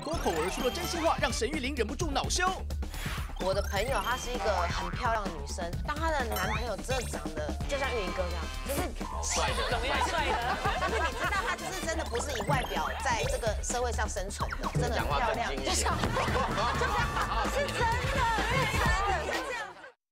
脱口而出的真心话让沈玉琳忍不住恼羞。我的朋友她是一个很漂亮的女生，但她的男朋友真的长得就像玉林哥这样，就是帅的，怎么样帅的？但是你知道她就是真的不是以外表在这个社会上生存的，真的很漂亮，就像，是真的。